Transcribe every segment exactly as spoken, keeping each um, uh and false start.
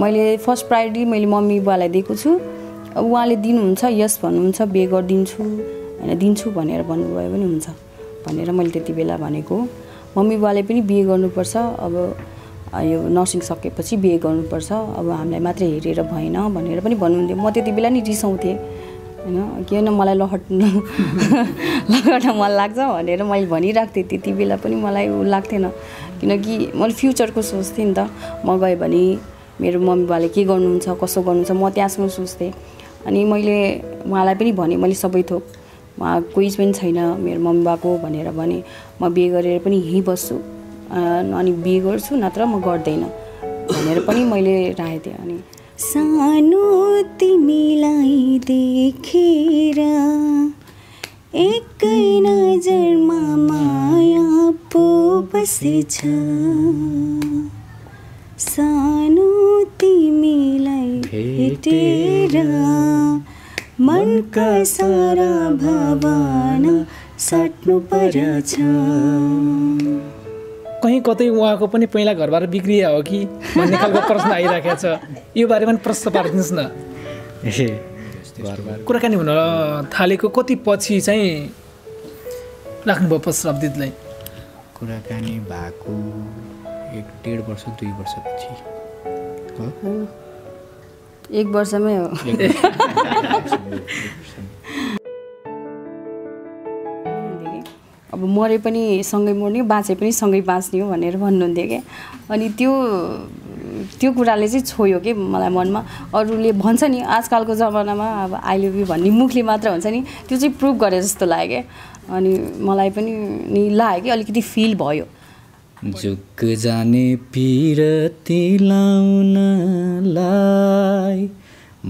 मैले first priority मैले mummy बालाई दिएको छु उहाँले दिनुहुन्छ यस भन्नुहुन्छ बे गर्दिन्छु हैन दिन्छु भनेर भन्नुभयो पनि हुन्छ भनेर मैले त्यतिबेला भनेको मम्मी बाले पनि बिहे गर्नुपर्छ अब यो नर्सिङ सकेपछि बिहे गर्नुपर्छ अब हामीलाई मात्र हेरेर भएन भनेर पनि भन्नुहुन्थ्यो म त्यतिबेला नि रिसाउँथे हैन किन मलाई लहट लहट मन लाग्छ भनेर मैले भनिराख्थे त्यतिबेला पनि मलाई उ लाग्थेन किनकि मैले फ्युचरको सोच्थे नि त म गए भने मेरो मम्मी बाले के गर्नुहुन्छ कसो गर्नुहुन्छ म त्यसमा सोच्थे अनि मैले उहाँलाई पनि भने मैले सबै थोक उहाँ कोही पनि छैन मेरो मम्मी बाको भनेर भने म बिहे गरेर पनि यही बस्छु अनि बिहे गर्छु नत्र म गर्दैन भनेर पनि मैले राखेथे अनि सानो तिमीलाई देखेर एक नजरमा माया पो बसेछ सानो तिमीलाई भेटेर मनका सारा भावना सट्नु पर्छ कहीं कतै उहाँको पनि पहिला घरबाट बिग्रिया हो कि भन्ने खालको प्रश्न आइराखेको छ यो बारेमा प्रश्न पार्दिनुस् न ए कुराकानी हुन थालेको कति पछि चाहिँ राख्नुभयो प्रश्नावधिलाई कुराकानी भएको एक डेढ़ वर्ष दुई वर्ष पछि एक वर्षमै हो अब मरे पनि सँगै मर्ने बाँचे पनि सँगै बाँच्ने हो भनेर भन्नुहुन्थ्यो के अनि त्यो त्यो कुराले चाहिँ छोयो के मलाई मनमा अरूले भन्छ नि आजकलको जमानामा अब आई लभ यु भन्ने मुखले मात्र हुन्छ नि त्यो चाहिँ प्रुभ गरे जस्तो लाग्यो अनि मलाई पनि नि लाग्यो कि अलिकति फिल भयो जुग जाने पिरती लाउनलाई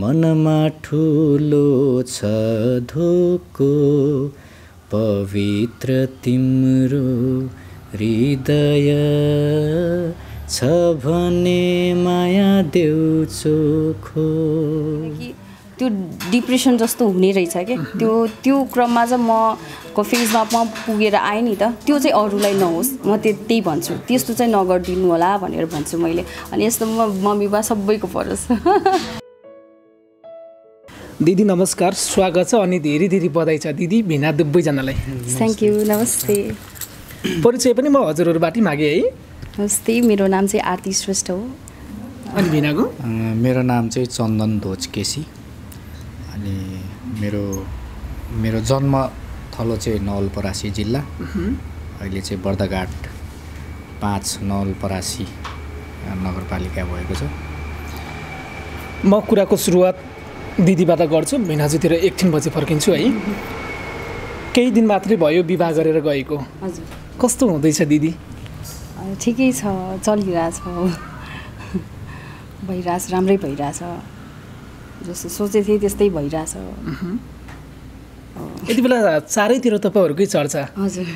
मनमा ठुलो छ धोको पवित्र तिम्रो हृदय छ भने माया देउ चोखो त्यो डिप्रेसन जस्तो हुने रहेछ के त्यो त्यो क्रममा चाहिँ म को फेजमा म पुगेर आएँ नि त त्यो चाहिँ अरूलाई नहोस् म त्यही भन्छु त्यस्तो चाहिँ नगर्दिनु होला भनेर भन्छु मैले अनि यस्तो म मम्मी बा सबैको परोस् दिदी नमस्कार स्वागत छ अनि धेरै धेरै बधाई छ दिदी भिना दुबैजनालाई थ्यांक यू नमस्ते परिचय पनि म हजुरहरूबाट मागे है नमस्ते मेरो नाम चाहिँ आरती श्रेष्ठ हो अनि भिनाको मेरो नाम चाहिँ चन्दन ध्वज केसी अनि मेरो मेरो जन्म थलो चाहिँ नवलपरासी जिल्ला अहिले चाहिँ बर्दघाट पाँच नवलपरासी नगरपालिका भएको छ म कुराको सुरुवात दिदीबाट गर्छु भिनाजुतिर एकछिन पछि फर्किन्छु है केही दिन मात्रै भयो विवाह गरेर गएको हजुर कस्तो हुँदैछ दिदी ठिकै छ चलिरहेछ भइरहेछ राम्रै भइरहेछ जस्तो सोचे थिए त्यस्तै भइराछ यति बेला चारैतिर तपाईहरुकै चर्चा हजुर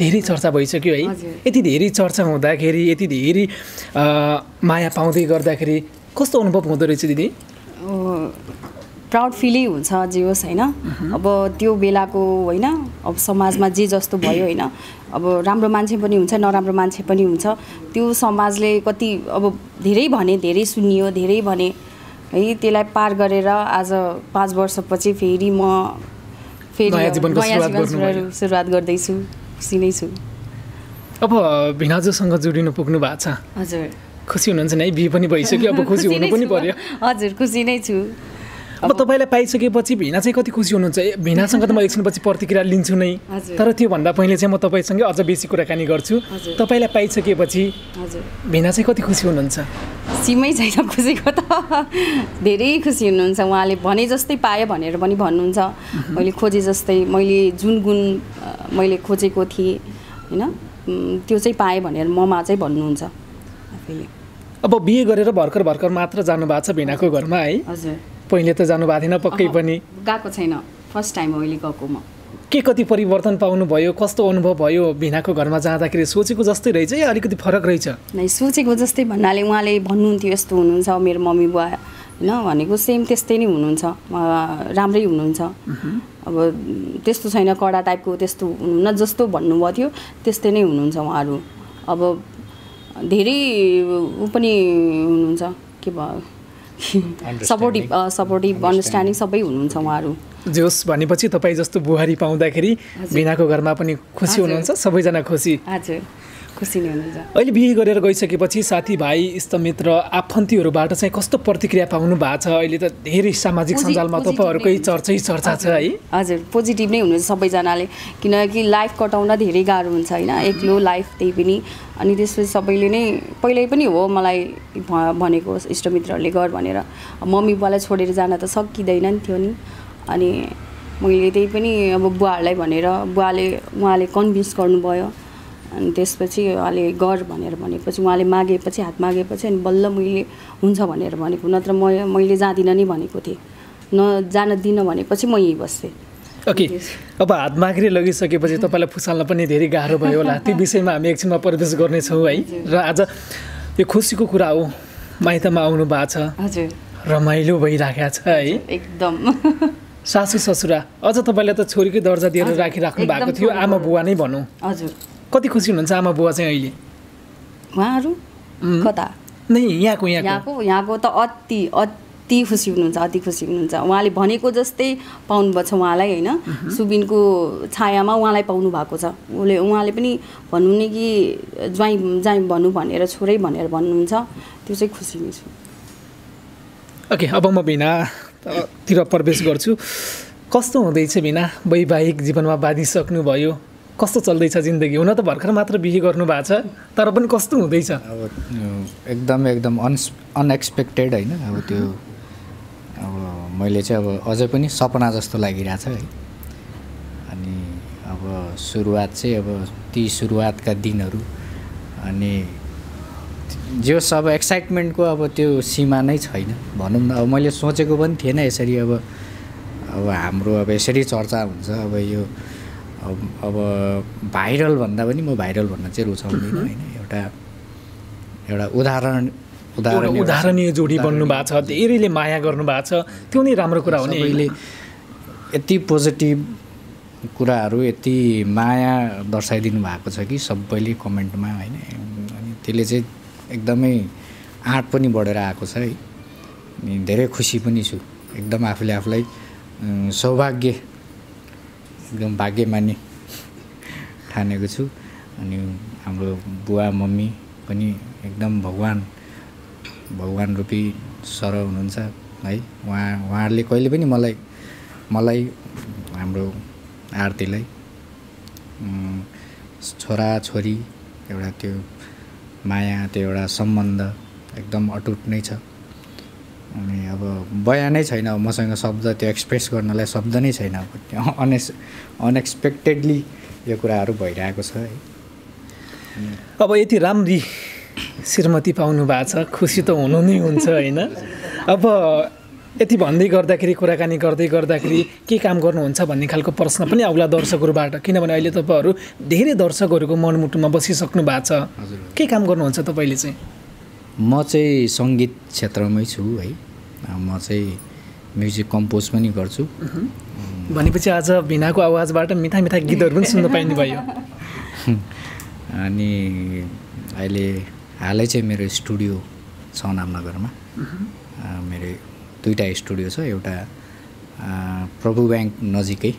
धेरै चर्चा भइसक्यो है यति धेरै चर्चा हुँदाखेरि यति धेरै माया पाउँदै गर्दाखेरि कस्तो अनुभव हुँदो रहेछ दिदी प्राउड फिलै हुन्छ जे होस् हैन अब त्यो बेलाको हैन अब समाजमा जे जस्तो भयो हैन अब राम्रो मान्छे पनि हुन्छ नराम्रो मान्छे पनि हुन्छ त्यो समाजले कति अब धेरै भने धेरै सुनियो धेरै भने है त्यसलाई पार गरेर आज पाँच वर्षपछि फेरि म फेरि नयाँ जीवनको सुरुवात गर्दैछु खुसी नै छु अब भिनाजुसँग जोडिनु पुग्नु भएको छ हजुर खुसी हुनुहुन्छ नि बिहे पनि भइसक्यो अब खुसी हुनु पनि पर्यो हजुर खुसी नै छु अब तपाईलाई पाइसकेपछि भिना चाहिँ कति खुसी हुनुहुन्छ भिनासँग त म एकछिनपछि प्रतिक्रिया लिन्छु नै तर त्यो भन्दा पहिले चाहिँ म तपाईसँग अझ बेसी कुराकानी गर्छु तपाईलाई पाइसकेपछि हजुर भिना चाहिँ कति खुसी हुनुहुन्छ सीमै छैन खुसीको त धेरै खुसी हुनुहुन्छ उहाँले भने जस्तै पाए भनेर पनि भन्नुहुन्छ मैले खोजे जस्तै मैले जुन गुण मैले खोजेको थिएँ हैन त्यो चाहिँ पाए भनेर ममा चाहिँ भन्नुहुन्छ आफैले अब बिहे गरेर भर्खर भर्खर मात्र जानु भएको छ भिनाको घरमा है हजुर पहिले त जानु भएको थिएन पक्कै पनि गएको छैन फर्स्ट टाइम हो अहिले गएको म के कति परिवर्तन पाउनु भयो कस्तो अनुभव भयो भिनाको घरमा जाँदाखेरि सोचेको जस्तै रहेछ या अलिकति फरक रहेछ नै सोचेको जस्तै भन्नाले उहाँले भन्नुहुन्थ्यो यस्तो हुनुहुन्छ मेरो मम्मी बुवा हैन भनेको सेम त्यस्तै नै हुनुहुन्छ राम्रै हुनुहुन्छ अब त्यस्तो छैन कडा टाइपको त्यस्तो हुनुहुन्न जस्तो भन्नुभथ्यो त्यस्तै नै हुनुहुन्छ उहाँहरु अब धेरै पनि हुनुहुन्छ के भयो सपोर्टिभ सपोर्टिभ अन्डरस्ट्यान्डिङ सबै हुनुहुन्छ उहाँहरु जोस भनेपछि तपाई जस्तो बुहारी पाउँदाखेरि बिनाको घरमा पनि खुसी हुनुहुन्छ सबैजना खुसी हजुर खुसी नै हुनुहुन्छ अहिले बिहे गरेर गइसकेपछि साथीभाइ इष्टमित्र आफन्तहरुबाट चाहिँ कस्तो प्रतिक्रिया पाउनु भएको छ अहिले त धेरै सामाजिक सञ्जालमा तपाईहरुकै चर्चै चर्चा छ है हजुर पोजिटिभ नै हुनुहुन्छ सबैजनाले किनकि लाइफ कटाउन धेरै गाह्रो हुन्छ हैन एक्लो लाइफ त्यही पनि अनि त्यसपछि सबैले नै पहिले पनि हो मलाई भनेको इष्टमित्रहरुले गर भनेर मम्मी बुवालाई छोडेर जान त सकिदैन नि थियो नि अनि मैले त्यही पनि अब बुवाहरुलाई भनेर बुवाले उहाँले कन्भिन्स गर्नुभयो अनि त्यसपछि उहाँले गर भनेर भनेपछि उहाँले मागेपछि हात मागेपछि अनि बल्ल मैले हुन्छ भनेर भनेको नत्र म मैले जादिन नि भनेको थिए न जान दिन भनेपछि म यही बस्थे ओके अब हात मागेर लगिसकेपछि तपाईलाई फुसाल्न पनि धेरै गाह्रो भयो होला त्यो विषयमा हामी एकछिनमा प्रवेश गर्ने छौं है र आज यो खुसीको कुरा हो माइतमा आउनु भएको छ हजुर रमाइलो भइराखेको छ है एकदम सासू ससुरा अझ तपाईलाई त छोरीकै दर्जा दिएर राखिराख्नु भएको थियो आमा बुवा नै भनौं हजुर कति खुसी हुनुहुन्छ आमा बुवा चाहिँ अहिले उहाँहरु कता नै यहाँको यहाँको यहाँको त अति अति खुसी हुनुहुन्छ अति खुसी हुनुहुन्छ उहाँले भनेको जस्तै पाउनु भएको छ उहाँलाई हैन सुबिनको छायामा उहाँलाई पाउनु भएको छ उले उहाँले पनि भन्नुने कि ज्वाई ज्वाई भन्नु भनेर छोरै भनेर भन्नुहुन्छ त्यो चाहिँ खुसी नै छु ओके अब म बिना तिर प्रवेश गर्छु कस्तो हुँदैछ बिना वैवाहिक जीवनमा बाधिसक्नु भयो कस्तो चल्दै छ जिन्दगी हुन त भर्खर मात्र बिहे गर्नु भएको छ तर पनि कस्तो हुँदैछ अब एकदम एकदम अनएक्सपेक्टेड हैन अब त्यो अब मैले चाहिँ अब अझै पनि सपना जस्तो लागिराछ है अनि अब सुरुवात चाहिँ अब ती सुरुवातका दिनहरु अनि जो सब एक्साइटमेन्टको अब त्यो सीमा नै छैन भनौं न अब मैले सोचेको पनि थिएन यसरी अब अब हाम्रो अब यसरी चर्चा हुन्छ अब यो अब अब भाइरल भन्दा पनि म भाइरल भन्न चाहिँ रुचाउँदिन हैन एउटा एउटा उदाहरण उदाहरण उदाहरणीय जोडी बन्नु भएको छ धेरैले माया गर्नु भएको छ त्यो नै राम्रो कुरा हो नि अहिले यति पोजिटिभ कुराहरु यति माया दर्शाइदिनु भएको छ कि सबैले कमेन्टमा हैन अनि त्यसले चाहिँ एकदमै आँट पनि बढेर आएको छ है अनि धेरै खुसी पनि छु एकदम आफूले आफूलाई सौभाग्य एकदम भाग्यमानी ठानेको छु अनि हाम्रो बुवा मम्मी पनि एकदम भगवान भगवान रुपी सर हुनुहुन्छ है उहाँ उहाँहरुले कहिले पनि मलाई मलाई हाम्रो आरतीलाई छोरा छोरी एउटा त्यो माया त्यो एउटा सम्बन्ध एकदम अटुट नै छ अनि अब बयानै छैन मसँग शब्द त्यो एक्सप्रेस गर्नलाई शब्द नै छैन अनएस अनएक्सपेक्टेडली यो कुराहरु भइरहेको छ है अब यति राम्री श्रीमती पाउनु भएको छ खुसी त हुनु नै हुन्छ हैन अब यति भन्दै गर्दाखेरि कुराकानी गर्दै गर्दाखेरि के काम गर्नुहुन्छ भन्ने खालको प्रश्न पनि आउला दर्शकहरुबाट किनभने अहिले तपाईहरु धेरै दर्शकहरुको मनमुटुमा बसिसक्नु भएको छ के काम गर्नुहुन्छ तपाईले चाहिँ म चाहिँ संगीत क्षेत्रमै छु है म चाहिँ म्युजिक कम्पोज पनि गर्छु भनेपछि आज बिनाको आवाजबाट मिठा मिठा गीतहरु पनि सुन्न पाइने भयो अनि अहिले हालै चाहिँ मेरो स्टुडियो छ नामनगरमा मेरो दुईटा स्टुडियो छ एउटा प्रभु बैंक नजिकै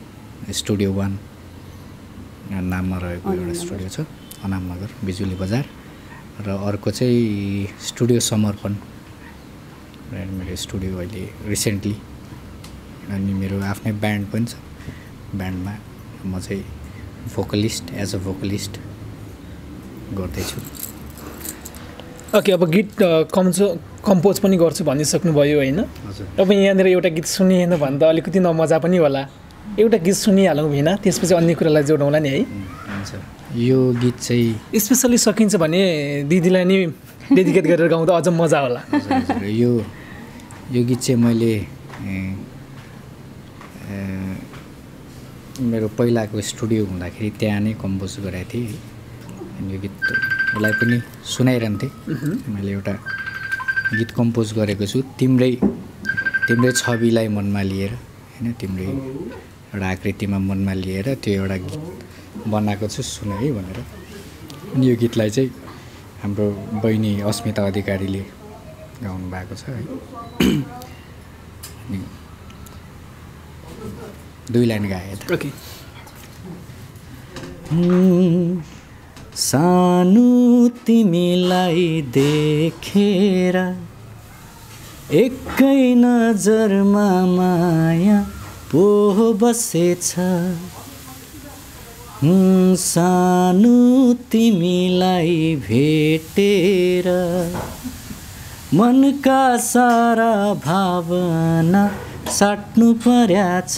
स्टुडियो वन नाममा रहेको एउटा स्टुडियो छ अनामनगर बिजुली बजार र अर्को चाहिँ स्टुडियो समर्पण मेरो स्टुडियो अहिले रिसेन्टली अनि मेरो आफ्नै ब्यान्ड पनि छ ब्यान्डमा म चाहिँ भोकलिस्ट एज अ भोकलिस्ट गर्दैछु ओके अब गीत कम्जो कम्पोज पनि गर्छु भनिसक्नु भयो हैन अब यहाँनेर एउटा गीत सुनिएन भन्दा अलिकति नमजा पनि होला एउटा गीत सुनिहालौँ हैन त्यसपछि अन्य कुरालाई जोडौँला नि है हुन्छ यो गीत चाहिँ स्पेशली सकिन्छ भने दिदीलाई नि डेडिकेट गरेर गाउँदा अझ मजा होला यो यो गीत चाहिँ मैले मेरो पहिलाको स्टुडियो हुँदाखेरि त्यहाँ नै कम्पोज गरेको थिएँ यो गीत मलाई पनि सुनाइरन्थे मैले एउटा गीत कम्पोज गरेको छु तिम्रै तिम्रै छविलाई मनमा लिएर हैन तिम्रै एउटा आकृतिमा मनमा लिएर त्यो एउटा गीत बनाएको छु सुन है भनेर अनि यो गीतलाई चाहिँ हाम्रो बहिनी अस्मिता अधिकारीले गाउनु भएको छ है दुई लाइन गाए त ओके सानु तिमीलाई देखेर एकै नजरमा माया पो बसेछ सानु तिमीलाई भेटेर मनका सारा भावना साट्नु पर्याछ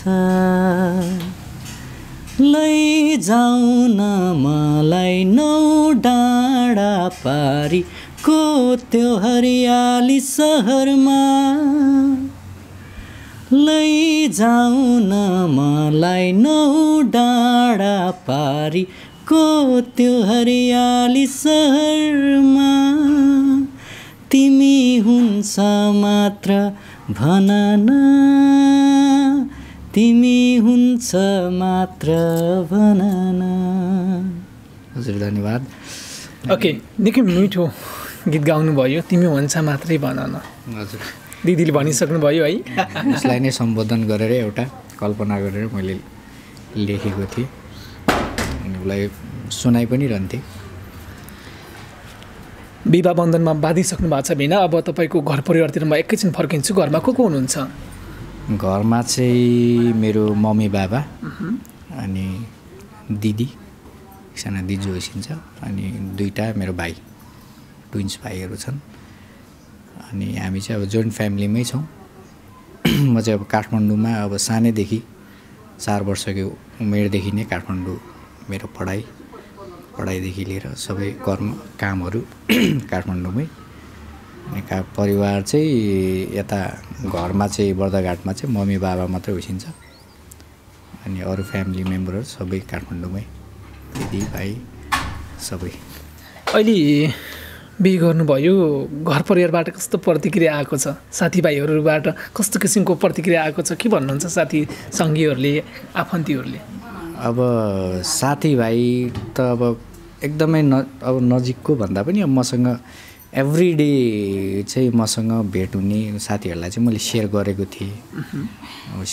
लैजाऊ न मलाई नौ डाँडा पारी को त्यो हरियाली सहरमा लैजाऊ न मलाई नौ डाँडा पारी को त्यो हरियाली सहरमा तिमी हुन्छ मात्र भन न तिमी हुन्छ मात्र भन न हजुर धन्यवाद ओके निकै मिठो गीत गाउनु भयो तिमी हुन्छ मात्रै भन न हजुर दिदीले भनिसक्नु भयो है यसलाई नै सम्बोधन गरेर एउटा कल्पना गरेर मैले लेखेको थिएँ अनि उलाई सुनाइ पनि रहन्थे विवाह बन्धनमा बाँधिसक्नु भएको छ बिना अब तपाईको घर परिवारतिर म एकैछिन फर्किन्छु घरमा को को हुनुहुन्छ घरमा चाहिँ मेरो मम्मी बाबा अनि दिदी साना दिदी होइसिन्छ अनि दुईटा मेरो भाइ ट्विन्स भाइहरु छन् अनि हामी चाहिँ अब जोइन्ट फ्यामिलीमै छौं म चाहिँ अब काठमाडौँमा अब सानैदेखि चार वर्षको उमेरदेखि नै काठमाडौँ मेरो पढाइ पढाइदेखि लिएर सबै कर्म कामहरु काठमाडौँमै अनि का परिवार चाहिँ यता घरमा चाहिँ बर्दघाटमा चाहिँ मम्मी बाबा मात्र होइसिन्छ अनि अरु फ्यामिली मेम्बरहरु सबै काठमाडौँमै दिदी भाइ सबै अहिले बिहे गर्नुभयो घर परिवारबाट कस्तो प्रतिक्रिया आएको छ साथीभाइहरुबाट कस्तो किसिमको प्रतिक्रिया आएको छ के भन्नुहुन्छ साथी संगीहरुले आफन्तहरुले अब साथीभाइ त अब एकदमै अब नजिकको भन्दा पनि अब मसँग एभ्री डे चाहिँ मसँग भेट हुने साथीहरुलाई चाहिँ मैले शेयर गरेको थिए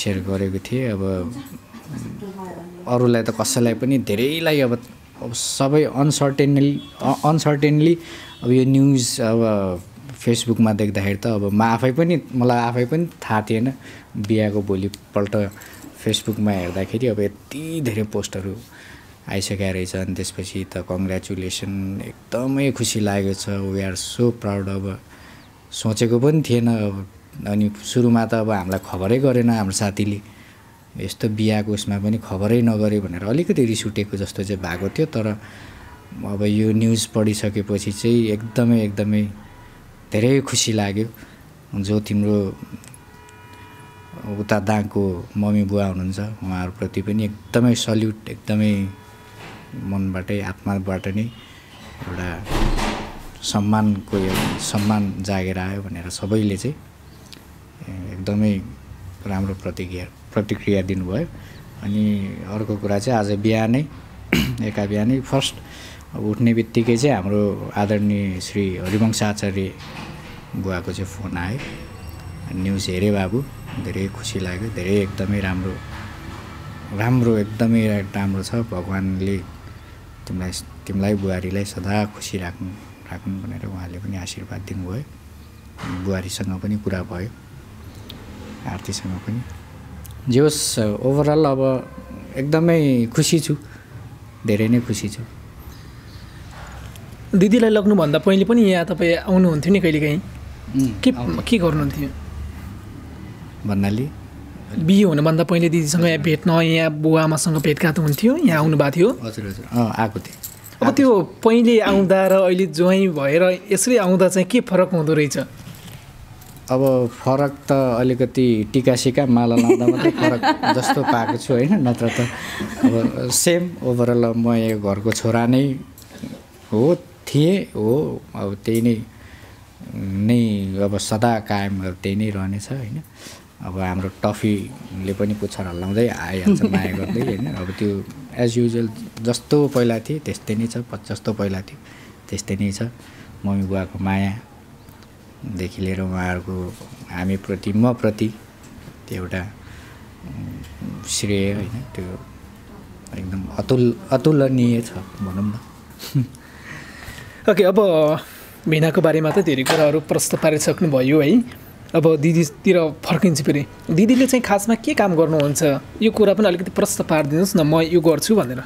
शेयर गरेको थिए अब अरुलाई त कसैलाई पनि धेरैलाई अब अब सबै अनसर्टेनली अनसर्टेनली अब यो न्यूज अब फेसबुकमा देख्दाखेरि त अब म आफै पनि मलाई आफै पनि थाहा थिएन बिहाको भोलिपल्ट फेसबुकमा हेर्दाखेरि अब यति धेरै पोस्टहरु आइसकेको रहेछ अनि त्यसपछि त कंग्रेचुलेसन एकदमै खुसी लागेको छ वी आर सो प्राउड अब सोचेको पनि थिएन अब अनि सुरुमा त अब हामीलाई खबरै गरेन हाम्रो साथीले यस्तो बिहाको उसमा पनि खबरै नगरे भनेर अलिकति रिस उठेको जस्तो चाहिँ भएको थियो तर अब यो न्यूज पढिसकेपछि चाहिँ एकदमै एकदमै धेरै खुसी लाग्यो जो तिम्रो उता दाङको मम्मी बुवा हुनुहुन्छ उहाँहरुप्रति पनि एकदमै सल्युट एकदमै मनबाटै आत्माबाट नै एउटा सम्मानको सम्मान जागेर आयो भनेर सबैले चाहिँ एकदमै राम्रो प्रतिक्रिया प्रतिक्रिया दिनुभयो अनि अर्को कुरा चाहिँ आज बिहानै एका बिहानै फर्स्ट उठ्नेबित्तिकै चाहिँ हाम्रो आदरणीय श्री हरिवंश आचार्य बुवाको चाहिँ फोन आयो न्यूज हेरे बाबु धेरै खुसी लाग्यो धेरै एकदमै राम्रो राम्रो एकदमै राम्रो छ भगवानले तिमीलाई तिमीलाई बुहारीलाई सदा खुसी राख्नु राख्नु भनेर उहाँले पनि आशीर्वाद दिनुभयो बुहारीसँग पनि कुरा भयो आरतीसँग पनि जे होस् ओभरअल अब एकदमै खुसी छु धेरै नै खुसी छु दिदीलाई लग्नु भन्दा पहिले पनि यहाँ तपाई आउनु हुन्थ्यो नि कहिलेकाहीँ के के गर्नुहुन्थ्यो भन्नाले बिहे हुनुभन्दा पहिले दिदीसँग यहाँ भेट्न यहाँ बुवा आमासँग भेटघाट हुन्थ्यो यहाँ आउनुभएको थियो हजुर हजुर अँ आएको थिएँ अब त्यो पहिले आउँदा र अहिले ज्वाइँ भएर यसरी आउँदा चाहिँ के फरक हुँदो रहेछ अब फरक त अलिकति टीका सिका माला लाउँदा मात्रै फरक जस्तो पाएको छु हैन नत्र त अब सेम ओभरअल म यो घरको छोरा नै हो थिए हो अब त्यही नै नै अब सदा कायम त्यही नै रहनेछ हैन अब हाम्रो टफीले पनि पुच्छर हल्लाउँदै आइहाल्छ माया गर्दै हैन अब त्यो एज युजुअल जस्तो पहिला थियो त्यस्तै नै छ जस्तो पहिला थियो त्यस्तै नै छ मम्मी बुवाको माया देखि लिएर उहाँहरुको हामी प्रति म प्रति त्यो एउटा श्रेय हैन त्यो एकदम अतुल अतुलनीय छ भनौँ न। ओके अब मीनाको बारेमा त धेरै कुराहरु प्रश्न पारिसक्नु भयो है। अब दिदीतिर फर्किन्छु फेरि। दिदीले चाहिँ खासमा के काम गर्नुहुन्छ यो कुरा पनि अलिकति प्रश्न पारिदिनुस् न म यो गर्छु भनेर।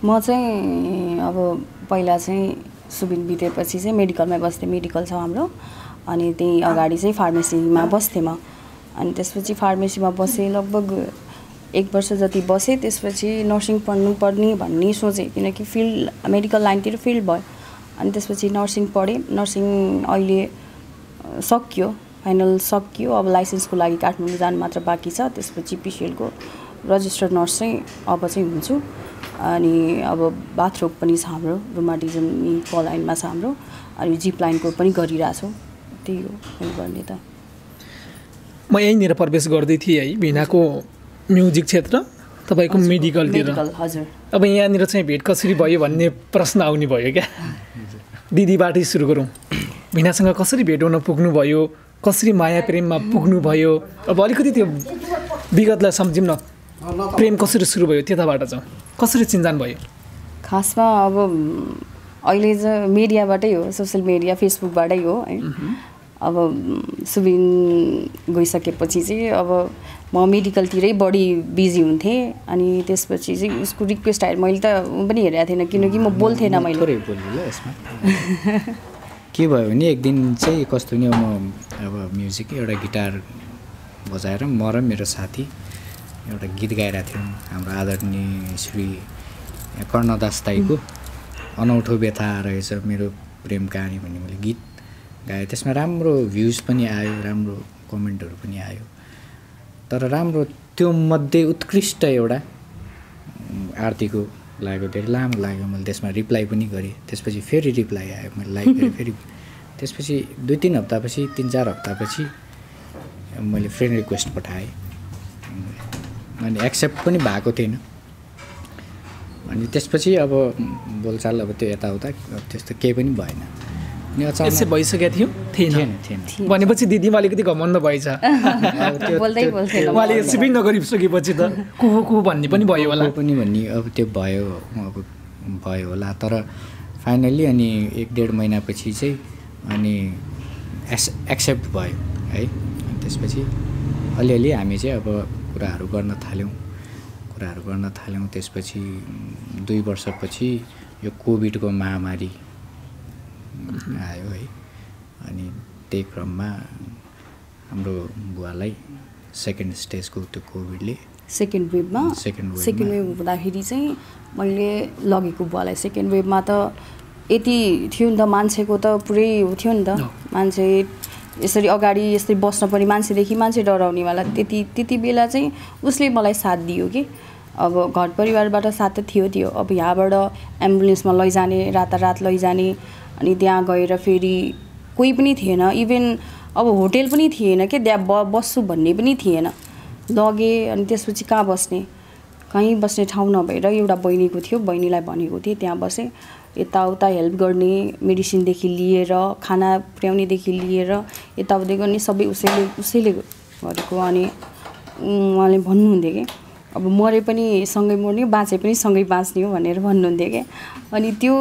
म चाहिँ अब पहिला चाहिँ सुबिन बितेपछि चाहिँ मेडिकलमै बस्थे, मेडिकल छ हाम्रो। अनि त्यही अगाडि चाहिँ फार्मेसीमा बस्थे म। अनि त्यसपछि फार्मेसीमा बसे लगभग एक वर्ष जति बसे। त्यसपछि नर्सिङ पढ्नु पर्ने भन्ने सोचे किनकि फिल्ड मेडिकल लाइनतिर फिल्ड भयो। अनि त्यसपछि नर्सिङ पढे, नर्सिङ अहिले सकियो, फाइनल सकियो। अब लाइसेन्सको लागि काठमाडौँ जान मात्र बाँकी छ। त्यसपछि पिसिएलको रजिस्टर्ड नर्स चाहिँ अब चाहिँ हुन्छु। अनि अब बाथरोग पनि छ हाम्रो, रुमाटिजम को लाइनमा छ हाम्रो। अनि जिप लाइनको पनि गरिरहेछौँ। त्यही हो गर्ने त। म यहीँनिर प्रवेश गर्दै थिएँ है भिनाको म्युजिक क्षेत्र तपाईको मेडिकल तिर। हजुर अब यहाँनिर चाहिँ भेट कसरी भयो भन्ने प्रश्न आउने भयो क्या। दिदीबाटै सुरु गरौँ। भिनासँग कसरी भेट हुन पुग्नु भयो, कसरी माया प्रेममा पुग्नु भयो, अब अलिकति त्यो विगतलाई सम्झिम न। प्रेम कसरी सुरु भयो, त्यताबाट जाउँ। कसरी चिन्जान भयो? खासमा अब अहिले चाहिँ मिडियाबाटै हो, सोसियल मिडिया फेसबुकबाटै हो हैन। अब सुबिन गइसकेपछि चाहिँ अब म मेडिकलतिरै बढी बिजी हुन्थे। अनि त्यसपछि चाहिँ उसको रिक्वेस्ट आएर मैले त पनि हेरेको थिएन किनकि म बोल्थेन। मैले थोरै बोल्नु ल यसमा के भयो भने एक दिन चाहिँ कस्तो नि म अब म्युजिक एउटा गिटार बजाएर म र मेरो साथी एउटा गीत गाइरहेको थियौँ। हाम्रो आदरणीय श्री कर्णदास दाईको अनौठो व्यथा रहेछ मेरो प्रेम कहानी भन्ने मैले गीत गाएँ। त्यसमा राम्रो भ्युज पनि आयो, राम्रो कमेन्टहरू पनि आयो। तर राम्रो त्यो मध्ये उत्कृष्ट एउटा आरतीको लाग्यो, धेरै लामो लाग्यो। मैले त्यसमा रिप्लाई पनि गरेँ। त्यसपछि फेरि रिप्लाई आयो, मैले लाइक गरेँ फेरि। त्यसपछि दुई तिन हप्तापछि तिन चार हप्तापछि मैले फ्रेन्ड रिक्वेस्ट पठाएँ। अनि एक्सेप्ट पनि भएको थिएन। अनि त्यसपछि अब बोलचाल अब त्यो यताउता त्यस्तो केही पनि भएन। यसै भइसकेको थियो थिएन थिएन भनेपछि दिदीमा अलिकति घमण्ड भएछ। उहाँले एक्सेप्ट नगरिसकेपछि त को को भन्ने पनि भयो होला पनि भन्ने अब त्यो भयो अब भयो होला। तर फाइनली अनि एक डेढ महिनापछि चाहिँ अनि एक्सेप्ट भयो है। त्यसपछि अलिअलि हामी चाहिँ अब कुराहरू गर्न थाल्यौँ कुराहरू गर्न थाल्यौँ त्यसपछि दुई वर्षपछि यो कोभिडको महामारी आयो है। अनि त्यही क्रममा हाम्रो बुवालाई सेकेन्ड स्टेजको त्यो कोभिडले सेकेन्ड वेभमा सेकेन्ड वेभ सेकेन्ड वेभ हुँदाखेरि चाहिँ मैले लगेको बुवालाई सेकेन्ड वेभमा त यति थियो नि त, मान्छेको त पुरै थियो नि त। मान्छे यसरी अगाडि यसरी बस्न पनि मान्छेदेखि मान्छे डराउनेवाला। त्यति त्यति बेला चाहिँ उसले मलाई साथ दियो कि अब घर परिवारबाट साथ त थियो थियो। अब यहाँबाट एम्बुलेन्समा लैजाने, रातारात लैजाने। अनि त्यहाँ गएर फेरि कोही पनि थिएन, इभेन अब होटल पनि थिएन कि त्यहाँ ब बस्छु भन्ने पनि थिएन। लगेँ अनि त्यसपछि कहाँ बस्ने, कहीँ बस्ने ठाउँ नभएर एउटा बहिनीको थियो, बहिनीलाई भनेको थिएँ। त्यहाँ बसेँ। यताउता हेल्प गर्ने, मेडिसिनदेखि लिएर खाना पुर्याउनेदेखि लिएर यताउता गर्ने सबै उसैले उसैले गरेको। अनि उहाँले भन्नुहुन्थ्यो कि अब मरे पनि सँगै मर्ने, बाँचे पनि सँगै बाँच्ने हो भनेर भन्नुहुन्थ्यो कि। अनि त्यो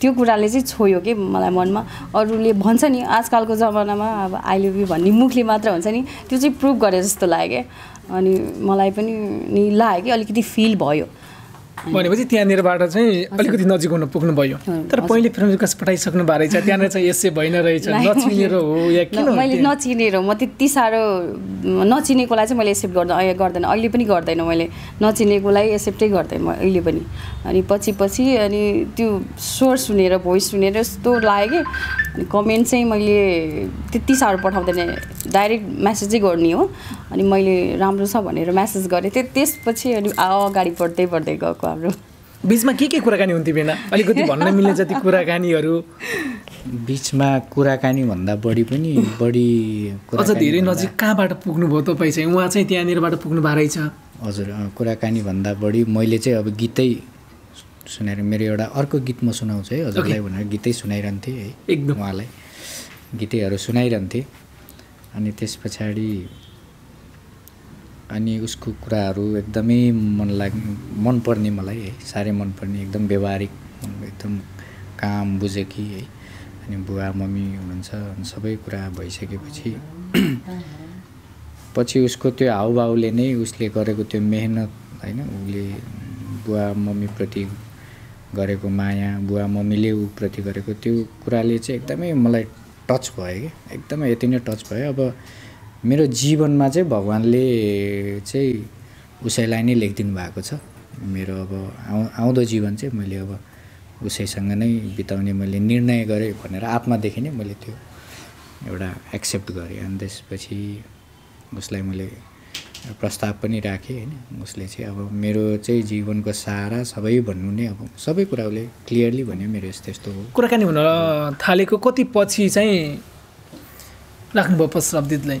त्यो कुराले चाहिँ छोयो कि मलाई मनमा। अरूले भन्छ नि आजकलको जमानामा अब आई लभ यु भन्ने मुखले मात्र हुन्छ नि, त्यो चाहिँ प्रुभ गरे जस्तो लाग्यो। अनि मलाई पनि नि लाग्यो कि अलिकति फिल भयो। भनेपछि त्यहाँनिरबाट चाहिँ अलिकति नजिक हुन पुग्नु भयो। तर पहिले फ्रेन्ड रिक्वेस्ट पठाइसक्नु भएको रहेछ, त्यहाँनिर चाहिँ यसै भएन रहेछ। नचिनेर हो या किन? मैले नचिनेर, म त्यति साह्रो नचिनेकोलाई चाहिँ मैले एक्सेप्ट गर्दैन गर्दैन अहिले पनि गर्दैन। मैले नचिनेकोलाई एक्सेप्टै गर्दैन म अहिले पनि। अनि पछि पछि अनि त्यो स्वर सुनेर, भोइस सुनेर यस्तो लाग्यो कि अनि कमेन्ट चाहिँ मैले त्यति साह्रो पठाउँदैन, डाइरेक्ट म्यासेजै गर्ने हो। अनि मैले राम्रो छ भनेर म्यासेज गरेँ। त्यो त्यसपछि अनि अगाडि बढ्दै बढ्दै गएको। हाम्रो बीचमा के के कुराकानी हुन्थ्यो बिना? अलिकति भन्न मिल्ने जति कुराकानीहरू बीचमा कुराकानी भन्दा बढी पनि बढी अझ धेरै नजिक कहाँबाट पुग्नुभयो तपाईँ चाहिँ? उहाँ चाहिँ त्यहाँनिरबाट पुग्नु भएको रहेछ। हजुर कुराकानी भन्दा बढी मैले चाहिँ अब गीतै सुनाएर मेरो एउटा अर्को गीत म सुनाउँछु है हजुरलाई भनेर गीतै सुनाइरन्थे है एकदम उहाँलाई गीतहरू सुनाइरन्थे अनि त्यसपछि अनि उसको कुराहरू एकदमै मन लाग् मन पर्ने मलाई है सारै मन पर्ने एकदम व्यवहारिक एकदम काम बुझेकी है अनि बुवा मम्मी हुनुहुन्छ अनि सबै कुरा भइसकेपछि पछि उसको त्यो हावभावले नै उसले गरेको त्यो मेहनत हैन उले बुवा मम्मी प्रति गरेको माया बुवा मम्मीले उ प्रति गरेको त्यो कुराले चाहिँ एकदमै मलाई टच भयो एकदमै यति नै टच भयो अब मेरो जीवनमा चाहिँ भगवानले चाहिँ उसैलाई नै लेखदिनु भएको छ मेरो अब आउँदो जीवन चाहिँ मैले अब उसैसँग नै बिताउने मैले निर्णय गरे भनेर आत्मादेखि नै मैले त्यो एउटा एक्सेप्ट गरे अनि त्यसपछि उसलाई मैले प्रस्ताव पनि राखे हैन उसले चाहिँ अब मेरो चाहिँ जीवनको सारा सबै भन्नु नै अब सबै कुरा उले क्लियरली भन्यो मेरो यस्तो यस्तो हो कुराकानी हुन थालेको कति पछि चाहिँ राख्नु भयो शब्दीतलाई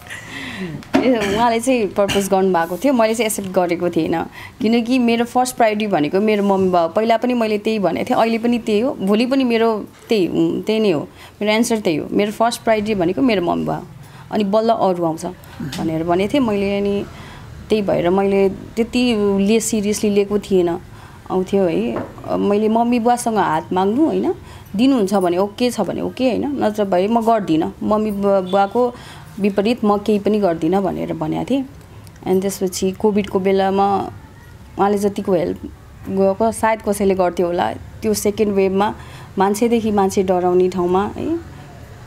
उहाँले चाहिँ पर्पस गर्नुभएको थियो मैले चाहिँ एक्सेप्ट गरेको थिएन किनकि मेरो फर्स्ट प्रायोरिटी भनेको मेरो मम्मी बाउ पहिला पनि मैले त्यही भनेको थिएँ अहिले पनि त्यही हो भोलि पनि मेरो त्यही त्यही नै हो मेरो एन्सर त्यही हो मेरो फर्स्ट प्रायोरिटी भनेको मेरो मम्मी बाउ अनि बल्ल अरू आउँछ भनेर भनेको थिएँ मैले अनि त्यही भएर मैले त्यति ले सिरियसली लिएको थिएन आउँथ्यो है मैले मम्मी बुवासँग हात माग्नु हैन दिनुहुन्छ भने ओके छ भने ओके हैन नत्र भए म गर्दिन मम्मी बुवाको विपरीत म केही पनि गर्दिन भनेर भनेको थिए अनि त्यसपछि कोभिडको बेलामा उहाँले जतिको हेल्प गएको सायद कसैले गर्थ्यो होला त्यो सेकेन्ड वेभमा मान्छेदेखि मान्छे डराउने ठाउँमा है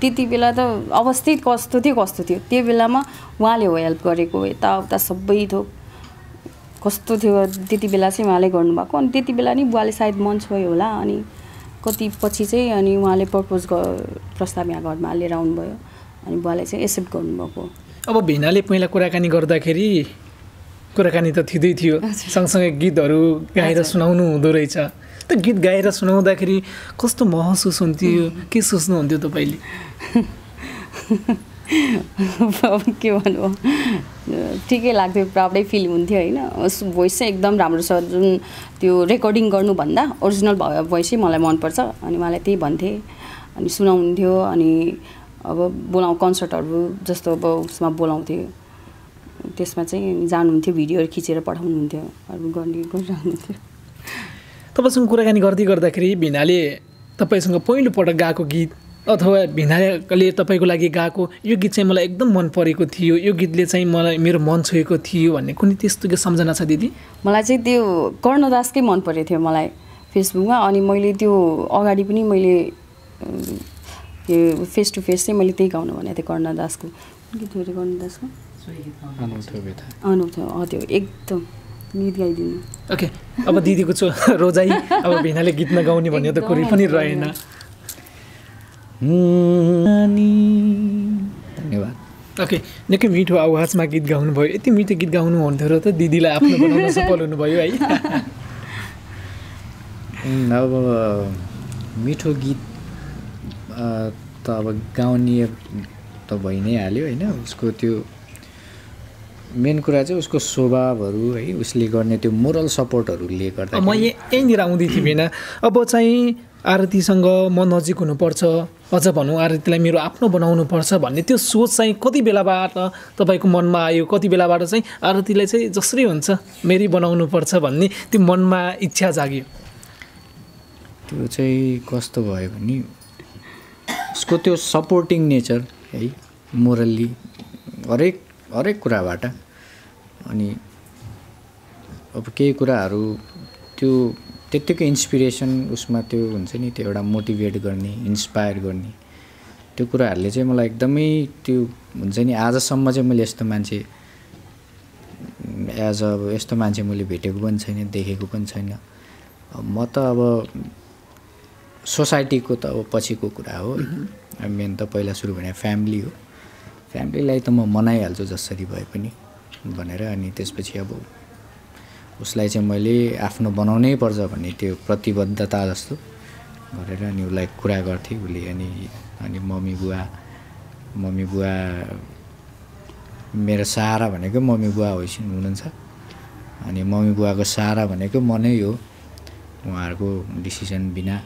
त्यति बेला त अवस्थित कस्तो थियो कस्तो थियो त्यो बेलामा उहाँले हो हेल्प गरेको यताउता सबै थोक कस्तो थियो त्यति बेला चाहिँ उहाँले गर्नुभएको अनि त्यति बेला नि बुवाले सायद मन छोयो होला अनि कति पछि चाहिँ अनि उहाँले प्रपोज प्रस्ताव यहाँ घरमा लिएर आउनुभयो अनि बुवाले चाहिँ एक्सेप्ट गर्नुभएको अब भिनाले पहिला कुराकानी गर्दाखेरि कुराकानी त थिदै थियो सँगसँगै गीतहरू गाएर सुनाउनु हुँदो रहेछ त गीत गाएर सुनाउँदाखेरि कस्तो महसुस हुन्थ्यो के सोच्नुहुन्थ्यो तपाईले के भन्नु ठिकै लाग्थ्यो प्राउडै फिल हुन्थ्यो हैन उसको भोइस चाहिँ एकदम राम्रो छ जुन त्यो रेकर्डिङ गर्नुभन्दा ओरिजिनल भोइसै मलाई मनपर्छ अनि मलाई त्यही भन्थे अनि सुनाउन्थ्यो अनि अब बोलाउ कन्सर्टहरु जस्तो अब उसमा बोलाउँथे त्यसमा चाहिँ जानुहुन्थ्यो भिडियोहरु खिचेर पठाउनुहुन्थ्यो अरु गर्ने गरिरहन्थ्यो तपाईसँग कुराकानी गर्दै गर्दाखेरि भिनाले तपाईसँग पहिलो पटक गाएको गीत अथवा भिनाले तपाईको लागि गाएको यो गीत चाहिँ मलाई एकदम मन परेको थियो यो गीतले चाहिँ मलाई मेरो मन छोएको थियो भन्ने कुनै त्यस्तो के सम्झना छ दिदी मलाई चाहिँ त्यो कर्णदासकै मन परेको थियो मलाई फेसबुकमा अनि मैले त्यो अगाडि पनि मैले यो फेस टु फेस चाहिँ मैले त्यही गाउनु भनेको थिएँ कर्णदासको गीत मेरो कर्णदासको अनुभव हो त्यो एकदम गीत गाइदिनु ओके अब दिदीको चो रोजाइ अब भिनाले गीत नगाउने भन्ने त कुरै पनि रहेन धन्यवाद ओके निकै मिठो आवाजमा गीत गाउनुभयो यति मिठो गीत गाउनु हुन्थ्यो र त दिदीलाई आफ्नो बनाउन सफल हुनुभयो है अब मिठो गीत त अब गाउने त भइ नै हाल्यो हैन उसको त्यो मेन कुरा चाहिँ उसको स्वभावहरु है उसले गर्ने त्यो मोरल सपोर्टहरुले गर्दा म यहीँनिर आउँदै थिएँ हैन अब चाहिँ आरतीसँग म नजिक हुनुपर्छ अझ भनौँ आरतीलाई मेरो आफ्नो बनाउनु पर्छ भन्ने त्यो सोच चाहिँ कति बेलाबाट तपाईको मनमा आयो कति बेलाबाट चाहिँ आरतीलाई चाहिँ जसरी हुन्छ मेरी बनाउनु पर्छ भन्ने त्यो मनमा इच्छा जाग्यो त्यो चाहिँ कस्तो भयो भने उसको त्यो सपोर्टिङ नेचर है मोरली हरेक हरेक कुराबाट अनि अब केही कुराहरू त्यो त्यतिकै इन्स्पिरेसन उसमा त्यो हुन्छ नि त्यो एउटा मोटिभेट गर्ने इन्स्पायर गर्ने त्यो कुराहरूले चाहिँ मलाई एकदमै त्यो हुन्छ नि आजसम्म चाहिँ मैले यस्तो मान्छे एज अब यस्तो मान्छे मैले भेटेको पनि छैन देखेको पनि छैन म त अब सोसाइटीको त अब पछिको कुरा हो मेन त पहिला सुरु भने फ्यामिली हो फ्यामिलीलाई त म मनाइहाल्छु जसरी भए पनि भनेर अनि त्यसपछि अब उसलाई चाहिँ मैले आफ्नो बनाउनै पर्छ भन्ने त्यो प्रतिबद्धता जस्तो गरेर अनि उसलाई कुरा गर्थे उले अनि अनि मम्मी बुवा मम्मी बुवा मेरो सहारा भनेको मम्मी बुवा होइसिन हुनुहुन्छ अनि मम्मी बुवाको सहारा भनेको म नै हो उहाँहरुको डिसिजन बिना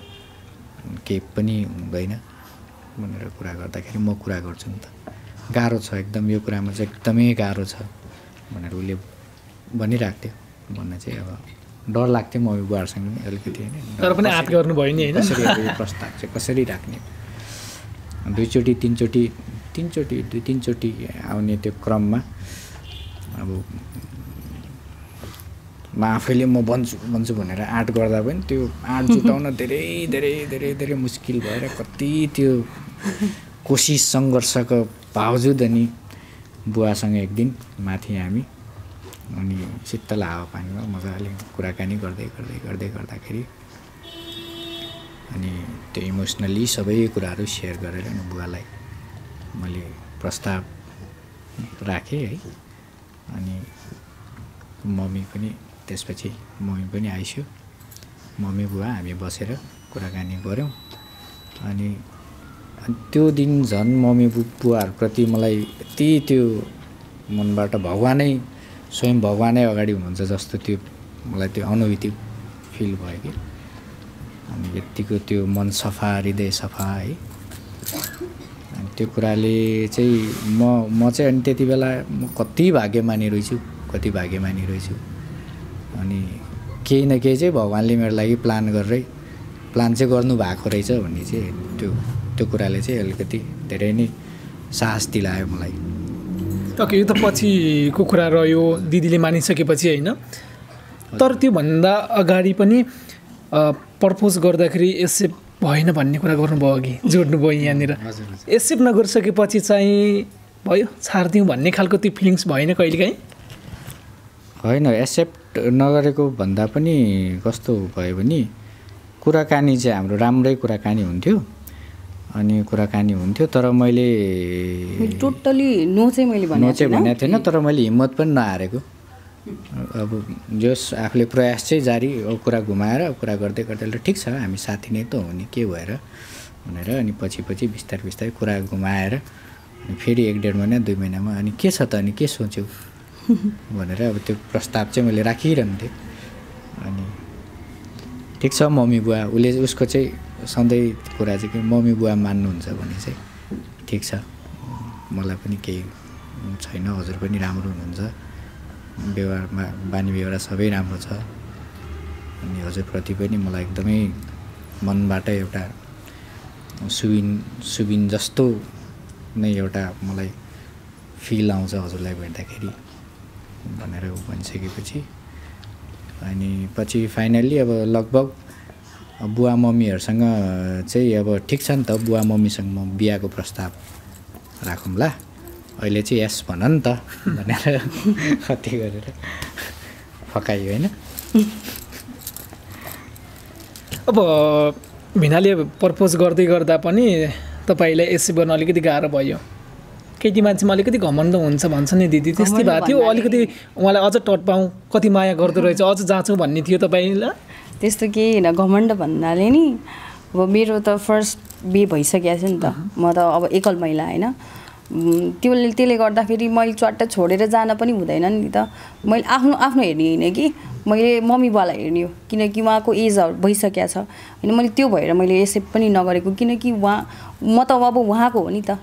केही पनि हुँदैन भनेर कुरा गर्दाखेरि म कुरा गर्छु नि त गाह्रो छ एकदम यो कुरामा चाहिँ एकदमै गाह्रो छ भनेर उले भनिराख्थ्यो भन्ने चाहिँ अब डर लाग्थ्यो मम्मी बुवाहरुसँग पनि अलिकति हैन तर पनि आट गर्नु भयो नि हैन कसरी यो प्रस्ताव चाहिँ कसरी राख्ने दुईचोटी तीनचोटी तीनचोटी दुई तीनचोटी आउने त्यो क्रममा अब म आफैले म भन्छु भन्छु भनेर आट गर्दा पनि त्यो आट जुटाउन धेरै धेरै धेरै धेरै मुस्किल भएर कति त्यो कोशिश संघर्षको बावजुद अनि बुवासँग एक दिन माथि हामी अनि शीतल हावापानीमा मजाले कुराकानी गर्दै गर्दै गर्दै गर्दाखेरि अनि त्यो इमोसनली सबै कुराहरु शेयर गरेर अनि बुवालाई मैले प्रस्ताव राखे है अनि मम्मी पनि त्यसपछि मम्मी पनि आइस्यो मम्मी बुवा हामी बसेर कुराकानी गर्यौं अनि त्यो दिन झन् मम्मी बुवाहरुप्रति मलाई यति त्यो मनबाट भगवानै स्वयं भगवानै अगाडि हुनुहुन्छ जस्तो त्यो मलाई त्यो अनुभूति फिल भयो के अनि यतिको त्यो मन सफा हृदय सफा है अनि त्यो कुराले चाहिँ म म चाहिँ अनि त्यतिबेला म कति भाग्यमानी रहिछु कति भाग्यमानी रहिछु अनि केही न केही चाहिँ भगवानले मेरो लागि प्लान गरेरै प्लान चाहिँ गर्नु भएको रहेछ भन्ने चाहिँ त्यो त्यो कुराले चाहिँ अलिकति धेरै नै साहस दिलायो मलाई ओके यो त पछिको कुरा रह्यो दिदीले मानिसकेपछि हैन तर त्यो भन्दा अगाडि पनि प्रपोज गर्दाखेरि एक्सेप्ट भएन भन्ने कुरा गर्नुभयो कि जोड्नु भयो यहाँ निर एक्सेप्ट नगरिसकेपछि चाहिँ भयो छाड्दिउ भन्ने खालको त्यो फिलिंग्स भएन कहिलेकाहीँ हैन एक्सेप्ट नगरेको भन्दा पनि कस्तो भयो भने कुराकानी चाहिँ हाम्रो राम्रै कुराकानी हुन्थ्यो अनि कुराकानी हुन्थ्यो तर मैले टोटली नो चाहिँ मैले भनेको थिएन नो चाहिँ भनेको थिएन तर मैले हिम्मत पनि नहारेको अब जस आफूले प्रयास चाहिँ जारी कुरा घुमाएर कुरा गर्दै गर्दै ठीक छ हामी साथी नै त हो नि के भएर भनेर अनि पछि पछि बिस्तार बिस्तार कुरा घुमाएर अनि फेरि एक डेढ महिना दुई महिनामा अनि के छ त अनि के सोच्यौ भनेर अब त्यो प्रस्ताव चाहिँ मैले राखिरहन्थे अनि ठीक छ मम्मी बुवा उले उसको चाहिँ सधैं कुरा चाहिँ के मम्मी बुवा मान्नुहुन्छ भने चाहिँ ठीक छ मलाई पनि केही छैन हजुर पनि राम्रो हुनुहुन्छ व्यवहारमा बानी व्यवहार सबै राम्रो छ अनि हजुरप्रति पनि मलाई एकदमै मनबाट एउटा सुबिन सुबिन जस्तो नै एउटा मलाई फिल आउँछ हजुरलाई भेट्दाखेरि भनेर भनिसकेपछि अनि पछि फाइनली अब लगभग बुवा मम्मीहरुसँग चाहिँ अब ठीक छ नि त बुवा मम्मीसँग म बिहाको प्रस्ताव राखौँला अहिले चाहिँ यस भन्न नि त भनेर कति गरेर फकाइयो हैन अब भिनाले प्रपोज गर्दै गर्दा पनि तपाईलाई एक्सेप्ट गर्न अलिकति गाह्रो भयो केटी मान्छेमा अलिकति घमण्ड हुन्छ भन्छ नि दिदी त्यस्तै भा थियो अलिकति उहाँलाई अझ टटपाऊ कति माया गर्दै रहेछ अझ जाँचौ भन्ने थियो तपाईलाई त्यस्तो के हैन घमण्ड भन्नाले नि अब मेरो त फर्स्ट बे भइसक्या छ नि त म त अब एकल महिला हैन त्यसले त्यसले गर्दा फेरि मैले चट्ट छोडेर जान पनि हुँदैन नि त मैले आफ्नो आफ्नो हेर्ने हैन कि मैले मम्मी बुवालाई हेर्ने हो किनकि उहाँको एज भइसक्या छ हैन मैले त्यो भएर मैले एक्सेप्ट पनि नगरेको किनकि उहाँ म त अब उहाँको हो नि त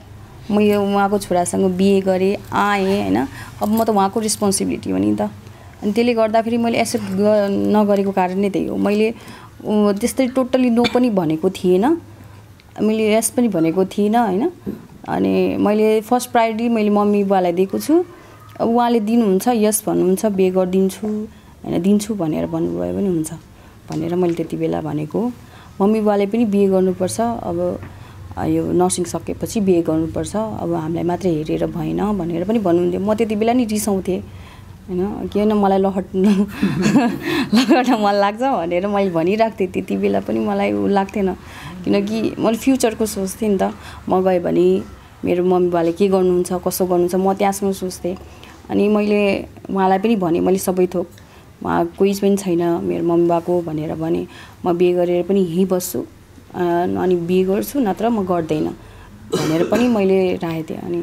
म यो उहाँको छोरासँग बिहे गरे आए हैन अब म त उहाँको रिस्पोन्सिबिलिटी हो नि त अनि त्यसले गर्दा फेरि मैले एक्सेप्ट नगरेको कारण नै त्यही हो मैले त्यस्तै टोटली नो पनि भनेको थिएन मैले यस पनि भनेको थिएन हैन अनि मैले फर्स्ट प्रायोरिटी मैले मम्मी बुवालाई दिएको छु उहाँले दिनुहुन्छ यस भन्नुहुन्छ बिहे गर्दिन्छु हैन दिन्छु भनेर भन्नुभयो पनि हुन्छ भनेर मैले त्यतिबेला भनेको मम्मी बुवाले पनि बिहे गर्नुपर्छ अब यो नर्सिङ सकेपछि बिहे गर्नुपर्छ अब हामीलाई मात्र हेरेर भएन भनेर पनि भन्नुहुन्थ्यो म त्यतिबेला नि रिसाउँथे हैन किन मलाई लहट लहट मन लाग्छ भनेर मैले भनिराख्थे त्यति बेला पनि मलाई उ लाग्थेन किनकि मैले फ्युचरको सोच्थे नि त म गए भने मेरो मम्मी बाले के गर्नुहुन्छ कसो गर्नुहुन्छ म त्यसमा सोच्थे अनि मैले उहाँलाई पनि भने मैले सबै थोक मा कोही पनि छैन मेरो मम्मी बाको भनेर भने म बिहे गरेर पनि यही बस्छु अनि बिहे गर्छु नत्र म गर्दैन भनेर पनि मैले राय दिए अनि